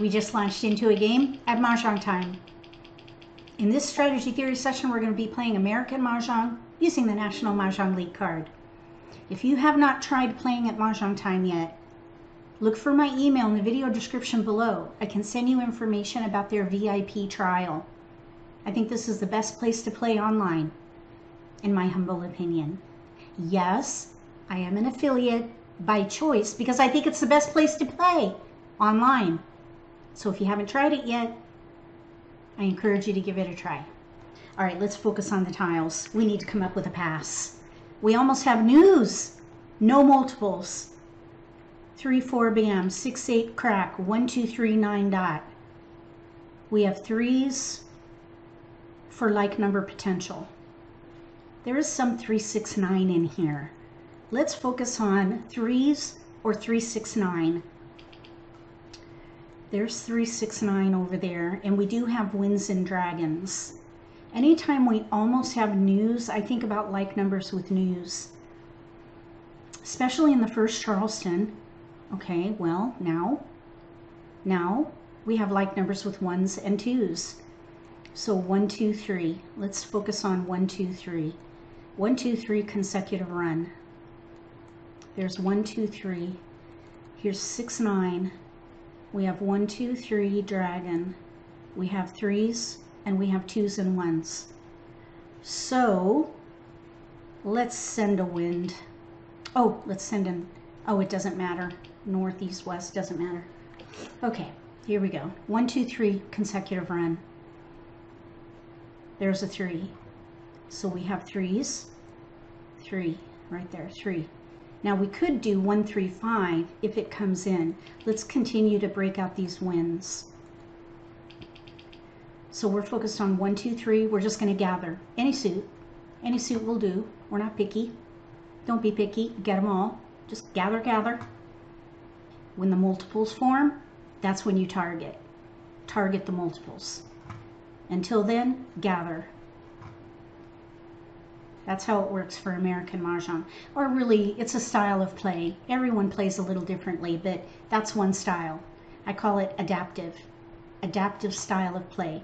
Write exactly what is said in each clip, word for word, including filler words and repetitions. We just launched into a game at Mahjong Time. In this strategy theory session, we're going to be playing American Mahjong using the National Mah Jongg League card. If you have not tried playing at Mahjong Time yet, look for my email in the video description below. I can send you information about their V I P trial. I think this is the best place to play online, in my humble opinion. Yes, I am an affiliate by choice because I think it's the best place to play online. So if you haven't tried it yet, I encourage you to give it a try. All right, let's focus on the tiles. We need to come up with a pass. We almost have news. No multiples. three, four, bam, six, eight, crack, one, two, three, nine, dot. We have threes for like number potential. There is some three, six, nine in here. Let's focus on threes or three, six, nine. There's three, six, nine over there, and we do have winds and dragons. Anytime we almost have news, I think about like numbers with news, especially in the first Charleston. Okay, well, now, now we have like numbers with ones and twos. So one, two, three. Let's focus on one, two, three. One, two, three consecutive run. There's one, two, three. Here's six, nine. We have one, two, three, dragon. We have threes and we have twos and ones. So let's send a wind. Oh, let's send in. Oh, it doesn't matter. North, east, west, doesn't matter. Okay, here we go. One, two, three consecutive run. There's a three. So we have threes. Three, right there, three. Now we could do one, three, five if it comes in. Let's continue to break out these wins. So we're focused on one, two, three. We're just gonna gather any suit. Any suit will do. We're not picky. Don't be picky, get them all. Just gather, gather. When the multiples form, that's when you target. Target the multiples. Until then, gather. That's how it works for American Mahjong. Or really, it's a style of play. Everyone plays a little differently, but that's one style. I call it adaptive. Adaptive style of play.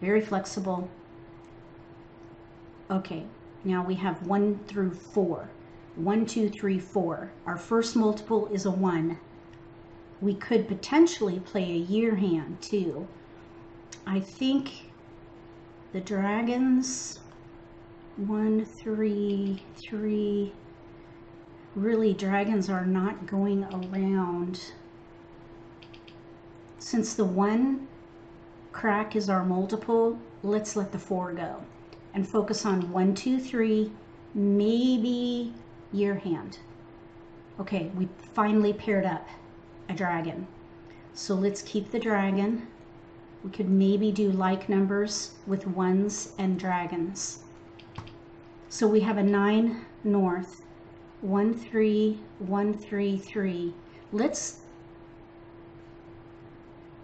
Very flexible. Okay, now we have one through four. One, two, three, four. Our first multiple is a one. We could potentially play a year hand too. I think the dragons... One, three, three. Really, dragons are not going around. Since the one crack is our multiple, let's let the four go and focus on one, two, three, maybe year hand. Okay, we finally paired up a dragon. So let's keep the dragon. We could maybe do like numbers with ones and dragons. So we have a nine north, one, three, one, three, three. Let's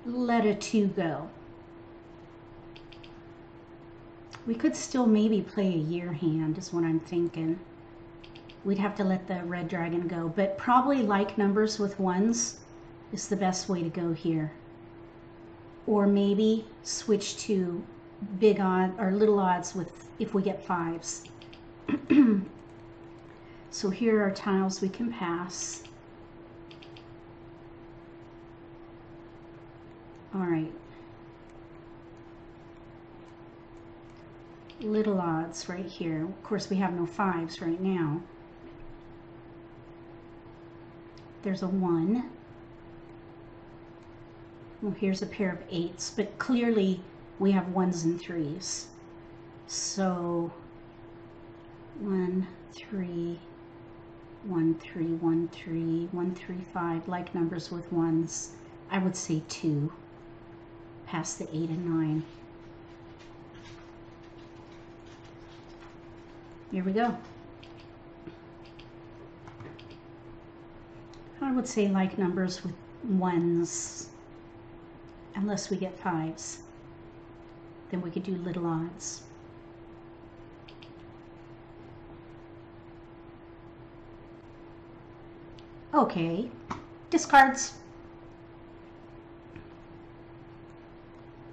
let a two go. We could still maybe play a year hand is what I'm thinking. We'd have to let the red dragon go, but probably like numbers with ones is the best way to go here. Or maybe switch to big odd or little odds with if we get fives. So here are tiles we can pass. All right. Little odds right here. Of course, we have no fives right now. There's a one. Well, here's a pair of eights, but clearly we have ones and threes. So... One, three, one, three, one, three, one, three, five, like numbers with ones. I would say two, past the eight and nine. Here we go. I would say like numbers with ones, unless we get fives. Then we could do little odds. Okay, discards.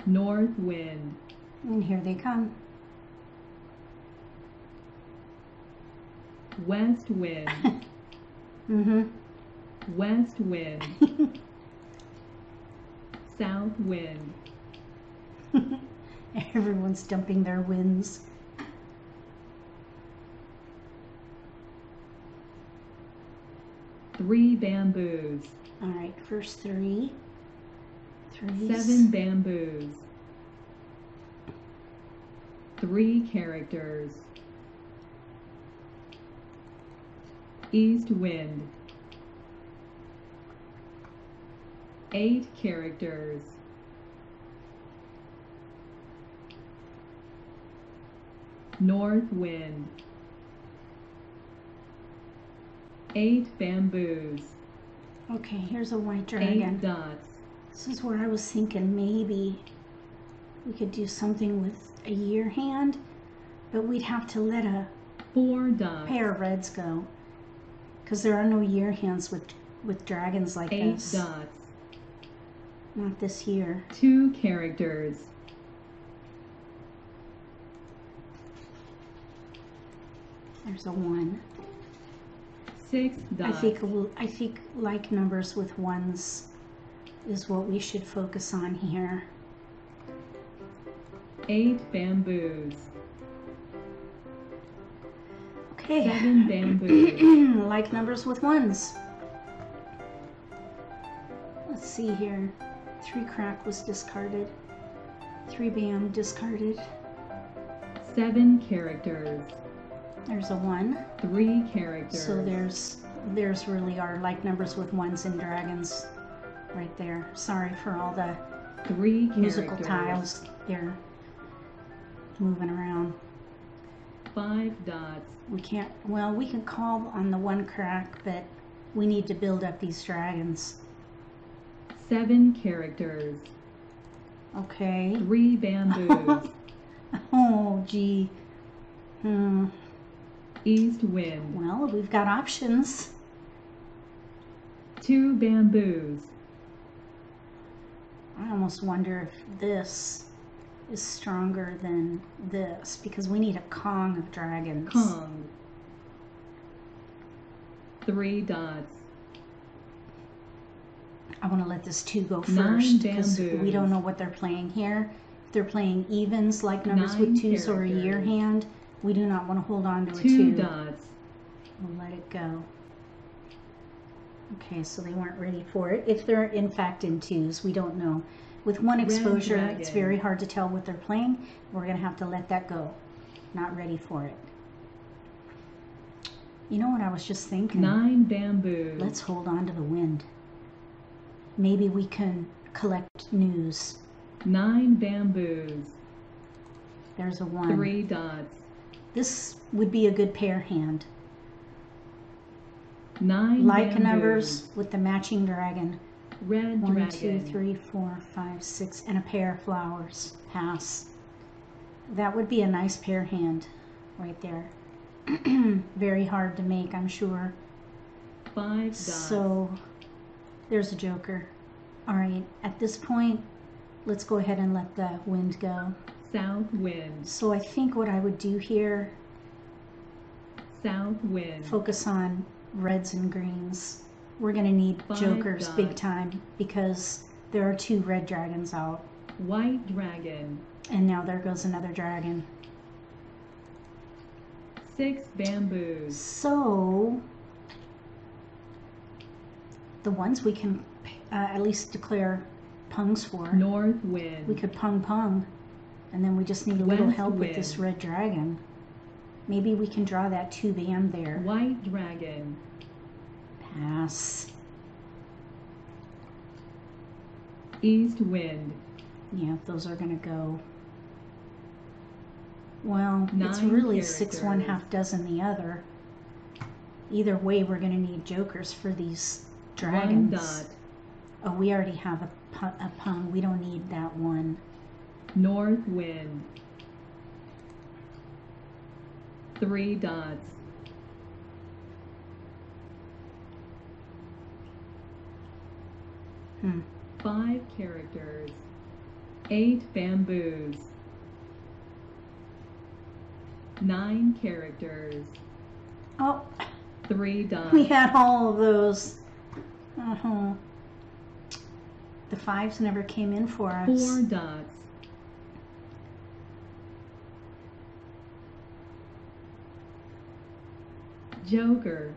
north wind. And here they come. West wind. Mm-hmm. West wind. South wind. Everyone's dumping their winds. Three bamboos. All right, first three. Threes. Seven bamboos. Three characters. East wind. Eight characters. North wind. Eight bamboos. Okay, here's a whiter again. Eight dots. This is where I was thinking maybe we could do something with a year hand, but we'd have to let a four dots. Pair of reds go, because there are no year hands with with dragons like Eight this. Eight dots. Not this year. Two characters. There's a one. Six dots. I think I think like numbers with ones is what we should focus on here. Eight bamboos. Okay. Seven bamboos. Like numbers with ones. Let's see here. Three crack was discarded. Three bam discarded. Seven characters. There's a one. Three characters. So there's there's really our like numbers with ones and dragons right there. Sorry for all the three musical characters. Tiles there moving around. Five dots. We can't, well, we can call on the one crack, but we need to build up these dragons. Seven characters. Okay. Three bamboos. Oh, gee. Hmm. East wind. Well, we've got options. Two bamboos. I almost wonder if this is stronger than this, because we need a Kong of dragons. Kong. Three dots. I want to let this two go first, because we don't know what they're playing here. If they're playing evens, like numbers with twos or a year hand, we do not want to hold on to a two. Two dots. We'll let it go. Okay, so they weren't ready for it. If they're in fact in twos, we don't know. With one exposure, it's very hard to tell what they're playing. We're going to have to let that go. Not ready for it. You know what I was just thinking? Nine bamboos. Let's hold on to the wind. Maybe we can collect news. Nine bamboos. There's a one. Three dots. This would be a good pair hand. Nine like bamboos. Numbers with the matching dragon. Red one, dragon. Two, three, four, five, six, and a pair of flowers. Pass. That would be a nice pair hand right there. Very hard to make, I'm sure. Five dots. So there's a joker. All right, at this point, let's go ahead and let the wind go. South wind. So I think what I would do here, south wind. Focus on reds and greens. We're going to need Five jokers dots. Big time, because there are two red dragons out. White dragon. And now there goes another dragon. Six bamboos. So the ones we can uh, at least declare pungs for. North wind. We could pung pung. And then we just need a little West help wind. With this red dragon. Maybe we can draw that two bam there. White dragon. Pass. East wind. Yeah, those are gonna go. Well, Nine it's really characters. Six one half dozen the other. Either way, we're gonna need jokers for these dragons. One dot. Oh, we already have a, a pung. We don't need that one. North wind. Three dots. Hmm. Five characters. eight bamboos, nine characters. Oh, three dots. We had all of those. Uh-huh. The fives never came in for us. Four dots. Joker.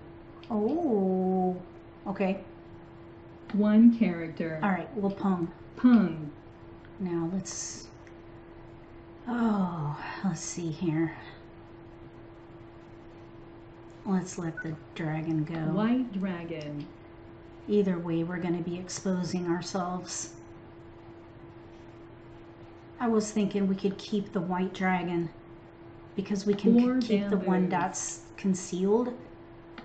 Oh, okay. One character. All right, we'll pung. Pung. Now let's, oh, let's see here. Let's let the dragon go. White dragon. Either way, we're going to be exposing ourselves. I was thinking we could keep the white dragon because we can Four keep bamboos. the one dots concealed.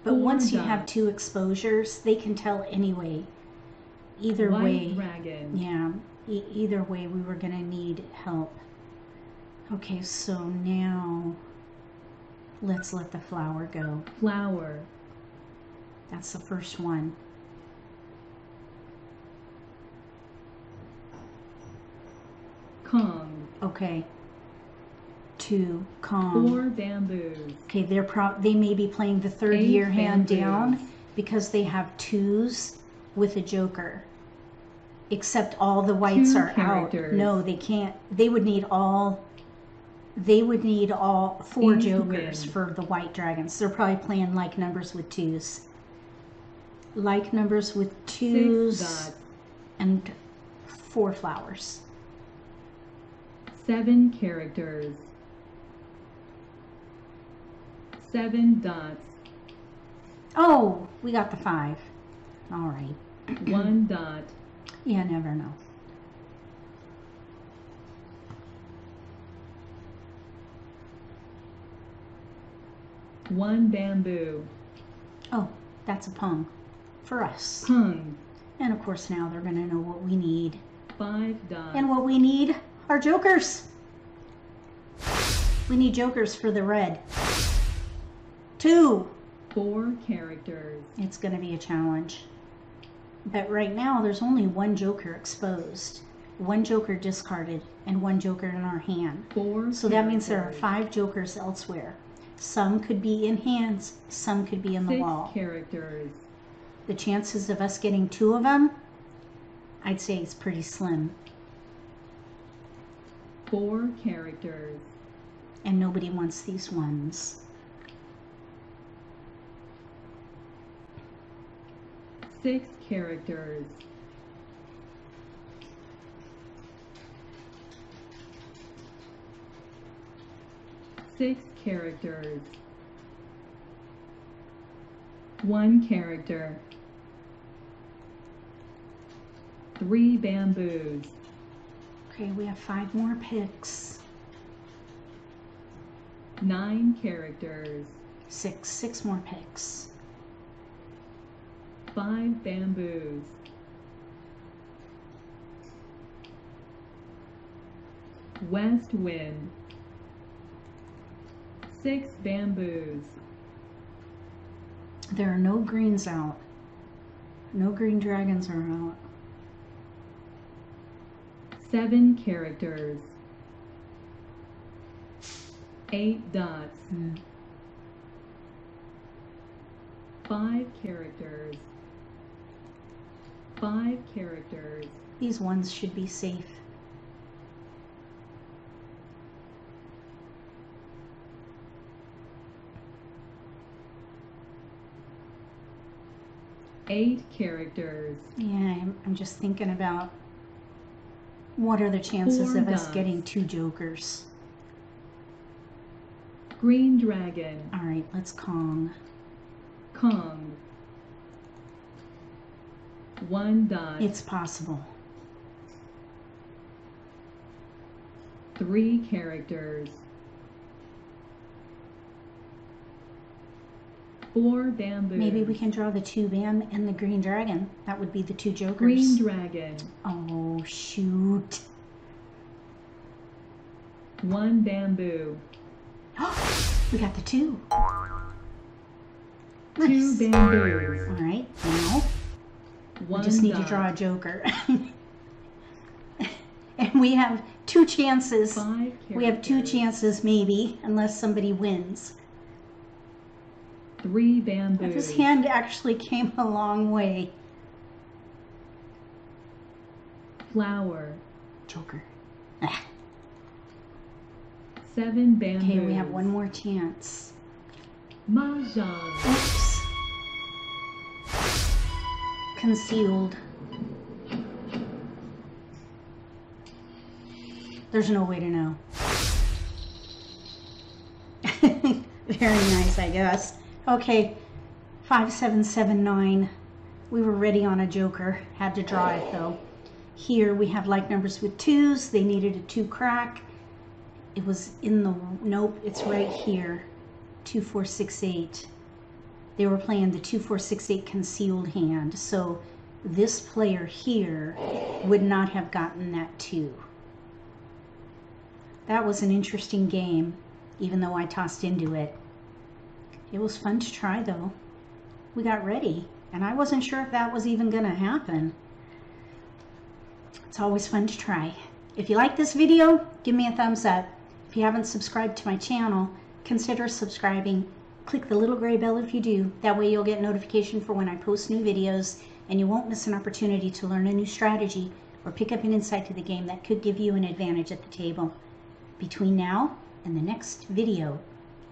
But Four once you dots. have two exposures, they can tell anyway. Either white way, dragon. yeah, e either way, we were going to need help. Okay, so now let's let the flower go. Flower. That's the first one. Kong. Okay. Two Kong. Four bamboos. Okay, they're pro they may be playing the third Eight year hand bamboos. down because they have twos with a joker. Except all the whites Two are characters. out. No, they can't. They would need all they would need all four Eight jokers win. for the white dragons. They're probably playing like numbers with twos. Like numbers with twos Six dots. and four flowers. Seven characters, seven dots. Oh, we got the five. All right. One dot. Yeah, never know. One bamboo. Oh, that's a pung for us. Pung. And of course now they're going to know what we need. Five dots. And what we need? Our jokers. We need jokers for the red. Two. Four characters. It's going to be a challenge. But right now there's only one joker exposed. One joker discarded and one joker in our hand. Four. So characters. That means there are five jokers elsewhere. Some could be in hands. Some could be in Six the wall. characters. The chances of us getting two of them, I'd say it's pretty slim. Four characters. And nobody wants these ones. Six characters. Six characters. One character. Three bamboos. Okay, we have five more picks. Nine characters. Six. Six more picks. Five bamboos. West wind. Six bamboos. There are no greens out. No green dragons are out. Seven characters. Eight dots. Mm. Five characters. Five characters. These ones should be safe. Eight characters. Yeah, I'm, I'm just thinking about what are the chances Four of dots. us getting two jokers? Green dragon. All right, let's Kong. Kong. One dot. It's possible. Three characters. Four bamboos. Maybe we can draw the two bam and the green dragon. That would be the two jokers. Green dragon. Oh, shoot. One bamboo. Oh, we got the two. Nice. Two bamboos. All right, now One we just need dot. to draw a joker. and we have two chances. We have two chances maybe, unless somebody wins. Three bamboos. His hand actually came a long way. Flower. Joker. Ah. Seven bamboos. Okay, we have one more chance. Mahjong. Oops. Concealed. There's no way to know. Very nice, I guess. Okay, five seven seven nine. We were ready on a joker. Had to draw it though. Here we have like numbers with twos. They needed a two crack. It was in the, nope, it's right here. two four six eight. They were playing the two four six eight concealed hand. So this player here would not have gotten that two. That was an interesting game, even though I tossed into it. It was fun to try though. We got ready, and I wasn't sure if that was even gonna happen. It's always fun to try. If you like this video, give me a thumbs up. If you haven't subscribed to my channel, consider subscribing. Click the little gray bell if you do. That way you'll get notification for when I post new videos, and you won't miss an opportunity to learn a new strategy or pick up an insight to the game that could give you an advantage at the table. Between now and the next video,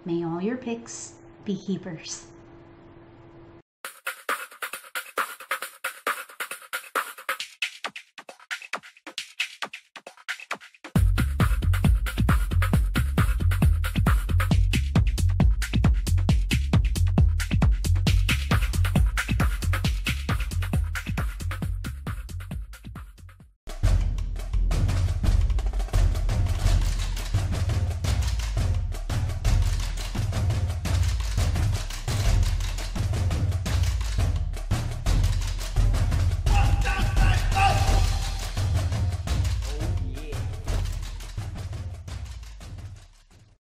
may all your picks be keepers.